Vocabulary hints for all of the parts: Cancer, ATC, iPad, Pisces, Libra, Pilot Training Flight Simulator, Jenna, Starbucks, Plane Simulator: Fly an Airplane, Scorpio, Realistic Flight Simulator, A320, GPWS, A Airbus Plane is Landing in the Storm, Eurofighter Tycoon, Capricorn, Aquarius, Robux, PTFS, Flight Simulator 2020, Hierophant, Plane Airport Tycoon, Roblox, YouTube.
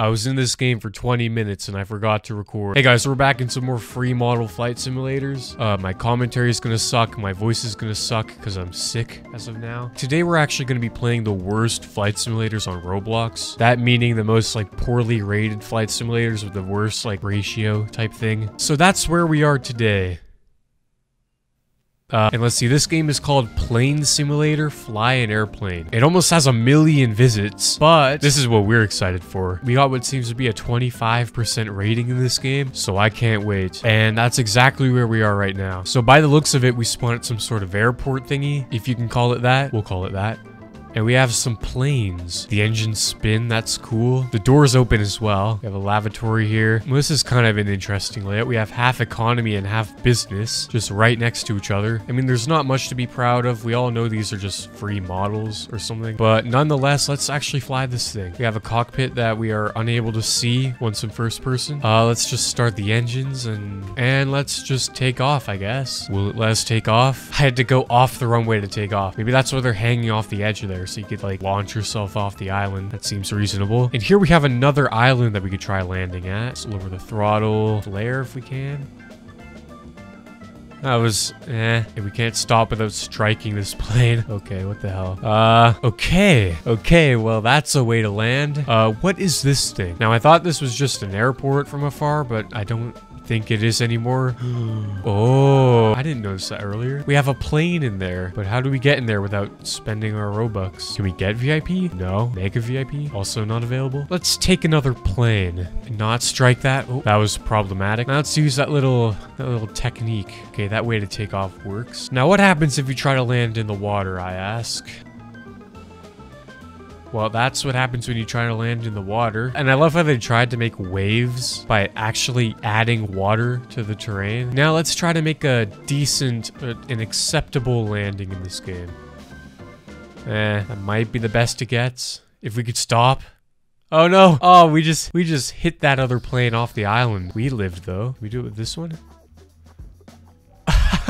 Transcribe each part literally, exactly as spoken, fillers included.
I was in this game for twenty minutes and I forgot to record. Hey guys, so we're back in some more free model flight simulators. Uh, my commentary is gonna suck. My voice is gonna suck because I'm sick as of now. Today, we're actually gonna be playing the worst flight simulators on Roblox. That meaning the most like poorly rated flight simulators with the worst like ratio type thing. So that's where we are today. Uh, and let's see, this game is called Plane Simulator: Fly an Airplane. It almost has a million visits, but this is what we're excited for. We got what seems to be a twenty-five percent rating in this game, so I can't wait. And that's exactly where we are right now. So by the looks of it, we spawned at some sort of airport thingy, if you can call it that. We'll call it that. And we have some planes. The engines spin, that's cool. The doors open as well. We have a lavatory here. Well, this is kind of an interesting layout. We have half economy and half business, just right next to each other. I mean, there's not much to be proud of. We all know these are just free models or something, but nonetheless, let's actually fly this thing. We have a cockpit that we are unable to see once in first person. Uh, let's just start the engines and, and let's just take off, I guess. Will it let us take off? I had to go off the runway to take off. Maybe that's why they're hanging off the edge of there. So you could like launch yourself off the island. That seems reasonable. And here we have another island that we could try landing at. Let's lower the throttle, flare if we can. That was eh. And we can't stop without striking this plane. Okay, what the hell? Uh, okay. Okay, well, that's a way to land. Uh, what is this thing? Now, I thought this was just an airport from afar, but I don't think it is anymore. Oh, I didn't notice that earlier. We have a plane in there, but how do we get in there without spending our Robux? Can we get V I P? No. Make a V I P? Also not available. Let's take another plane and not strike that. Oh, that was problematic. Now let's use that little, that little technique. Okay, that way to take off works. Now what happens if you try to land in the water, I ask? Well, that's what happens when you try to land in the water. And I love how they tried to make waves by actually adding water to the terrain. Now let's try to make a decent, uh, an acceptable landing in this game. Eh, that might be the best it gets. If we could stop. Oh no! Oh, we just, we just hit that other plane off the island. We lived though. Can we do it with this one?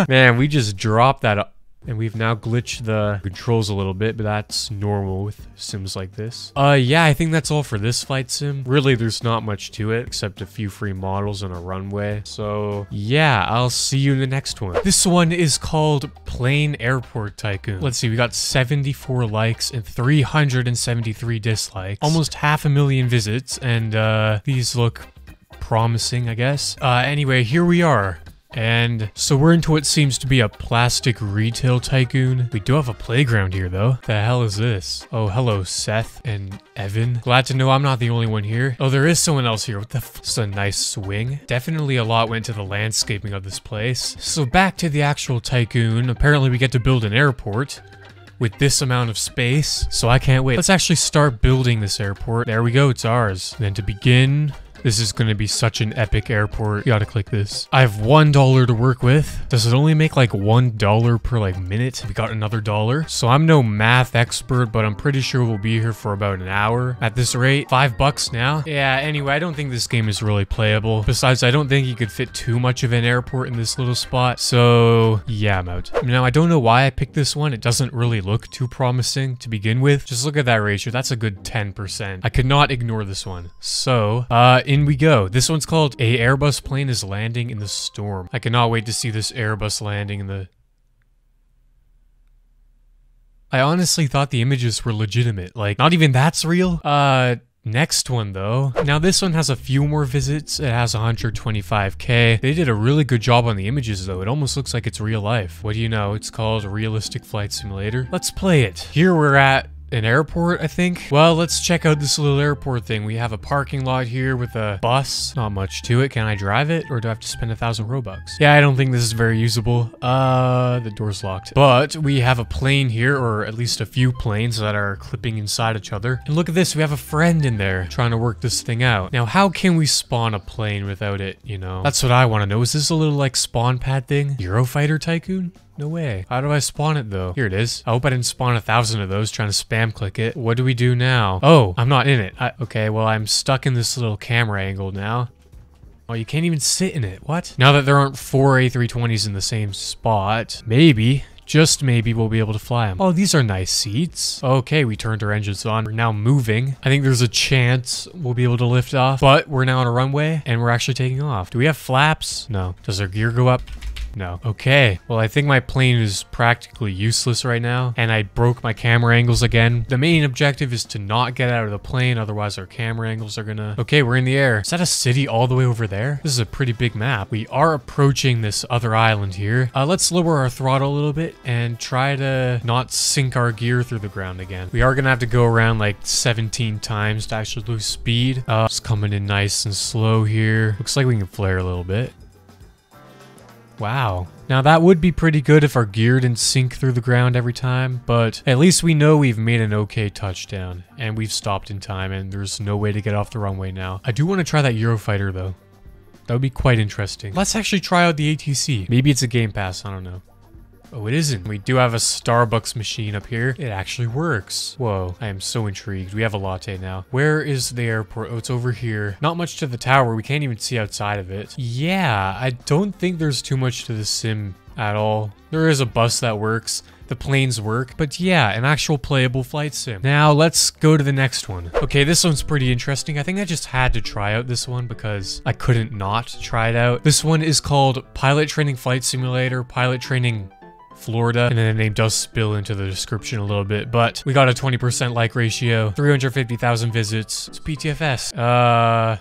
Man, we just dropped that up. And we've now glitched the controls a little bit, but that's normal with sims like this. Uh, yeah, I think that's all for this flight sim. Really, there's not much to it, except a few free models and a runway. So, yeah, I'll see you in the next one. This one is called Plane Airport Tycoon. Let's see, we got seventy-four likes and three hundred seventy-three dislikes. Almost half a million visits, and uh, these look promising, I guess. Uh, anyway, here we are. And so we're into what seems to be a plastic retail tycoon. We do have a playground here though. The hell is this? Oh, hello, Seth and Evan. Glad to know I'm not the only one here. Oh, there is someone else here. What the f? It's a nice swing. Definitely a lot went to the landscaping of this place. So back to the actual tycoon. Apparently we get to build an airport with this amount of space. So I can't wait. Let's actually start building this airport. There we go, it's ours. And then to begin, this is gonna be such an epic airport. You gotta click this. I have one dollar to work with. Does it only make like one dollar per like minute? We got another dollar. So I'm no math expert, but I'm pretty sure we'll be here for about an hour at this rate. Five bucks now. Yeah, anyway, I don't think this game is really playable. Besides, I don't think you could fit too much of an airport in this little spot. So yeah, I'm out. Now, I don't know why I picked this one. It doesn't really look too promising to begin with. Just look at that ratio. That's a good ten percent. I could not ignore this one. So, uh, in we go. This one's called A Airbus Plane is Landing in the Storm. I cannot wait to see this Airbus landing in the... I honestly thought the images were legitimate. Like, not even that's real? Uh... Next one though. Now this one has a few more visits. It has one hundred twenty-five K. They did a really good job on the images though. It almost looks like it's real life. What do you know? It's called Realistic Flight Simulator. Let's play it. Here we're at an airport, I think. Well, let's check out this little airport thing. We have a parking lot here with a bus. Not much to it. Can I drive it? Or do I have to spend a thousand Robux? Yeah, I don't think this is very usable. Uh, the door's locked. But we have a plane here, or at least a few planes that are clipping inside each other. And look at this. We have a friend in there trying to work this thing out. Now, how can we spawn a plane without it, you know? That's what I want to know. Is this a little, like, spawn pad thing? Eurofighter Tycoon? No way. How do I spawn it though? Here it is. I hope I didn't spawn a thousand of those trying to spam click it. What do we do now? Oh, I'm not in it. I, okay, well, I'm stuck in this little camera angle now. Oh, you can't even sit in it. What? Now that there aren't four A three twenties in the same spot, maybe, Just maybe we'll be able to fly them. Oh, these are nice seats. Okay, we turned our engines on. We're now moving. I think there's a chance we'll be able to lift off, but we're now on a runway and we're actually taking off. Do we have flaps? No. Does our gear go up? No. Okay. Well, I think my plane is practically useless right now, and I broke my camera angles again. The main objective is to not get out of the plane, otherwise our camera angles are gonna... Okay, we're in the air. Is that a city all the way over there? This is a pretty big map. We are approaching this other island here. Uh, let's lower our throttle a little bit and try to not sink our gear through the ground again. We are gonna have to go around like seventeen times to actually lose speed. Uh, it's coming in nice and slow here. Looks like we can flare a little bit. Wow. Now that would be pretty good if our gear didn't sink through the ground every time, but at least we know we've made an okay touchdown and we've stopped in time and there's no way to get off the runway now. I do want to try that Eurofighter though. That would be quite interesting. Let's actually try out the A T C. Maybe it's a Game Pass, I don't know. Oh, it isn't. We do have a Starbucks machine up here. It actually works. Whoa, I am so intrigued. We have a latte now. Where is the airport? Oh, it's over here. Not much to the tower. We can't even see outside of it. Yeah, I don't think there's too much to the sim at all. There is a bus that works. The planes work, but yeah, an actual playable flight sim. Now let's go to the next one. Okay, this one's pretty interesting. I think I just had to try out this one because I couldn't not try it out. This one is called Pilot Training Flight Simulator, Pilot Training Florida, and then the name does spill into the description a little bit, but we got a twenty percent like ratio, three hundred fifty thousand visits. It's P T F S. Uh...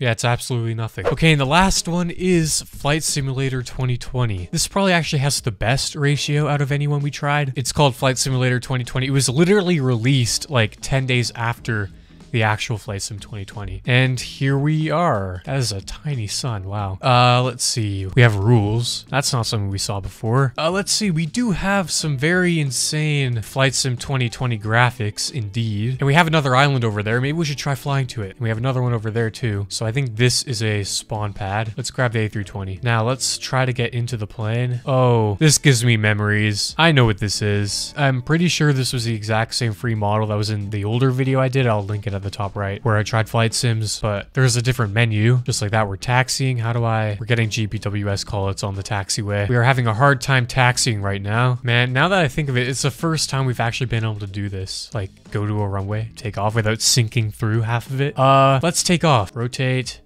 Yeah, it's absolutely nothing. Okay, and the last one is Flight Simulator twenty twenty. This probably actually has the best ratio out of anyone we tried. It's called Flight Simulator twenty twenty. It was literally released like ten days after the actual Flight Sim twenty twenty. And here we are. That is a tiny sun, wow. Uh, let's see, we have rules. That's not something we saw before. Uh, let's see, we do have some very insane Flight Sim twenty twenty graphics, indeed. And we have another island over there. Maybe we should try flying to it. And we have another one over there too. So I think this is a spawn pad. Let's grab the A three twenty. Now let's try to get into the plane. Oh, this gives me memories. I know what this is. I'm pretty sure this was the exact same free model that was in the older video I did. I'll link it up the top right where I tried flight sims, but there's a different menu just like that. We're taxiing. How do I we're getting G P W S call outs on the taxiway. We are having a hard time taxiing right now, man. Now that I think of it, it's the first time we've actually been able to do this, like go to a runway, take off without sinking through half of it. Uh let's take off, rotate.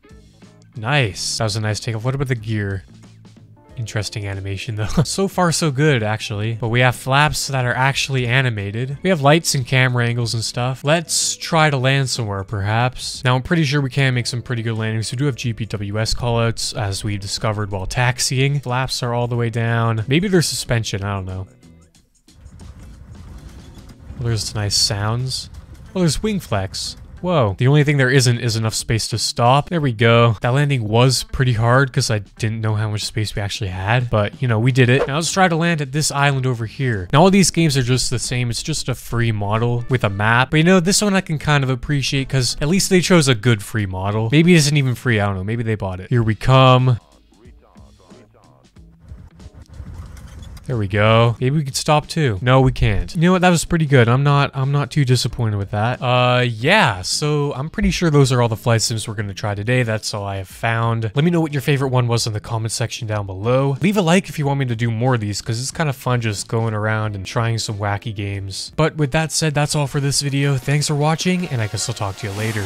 Nice, that was a nice takeoff. What about the gear? Interesting animation though. So far so good actually, but we have flaps that are actually animated. We have lights and camera angles and stuff. Let's try to land somewhere perhaps. Now I'm pretty sure we can make some pretty good landings. We do have G P W S callouts as we discovered while taxiing. Flaps are all the way down. Maybe there's suspension, I don't know. Well, there's nice sounds. Well, there's wing flex. Whoa. The only thing there isn't is enough space to stop. There we go. That landing was pretty hard because I didn't know how much space we actually had, but you know, we did it. Now let's try to land at this island over here. Now all these games are just the same. It's just a free model with a map, but you know, this one I can kind of appreciate because at least they chose a good free model. Maybe it isn't even free. I don't know. Maybe they bought it. Here we come. There we go. Maybe we could stop too. No, we can't. You know what? That was pretty good. I'm not I'm not too disappointed with that. Uh, yeah. So I'm pretty sure those are all the flight sims we're going to try today. That's all I have found. Let me know what your favorite one was in the comment section down below. Leave a like if you want me to do more of these because it's kind of fun just going around and trying some wacky games. But with that said, that's all for this video. Thanks for watching and I guess I'll talk to you later.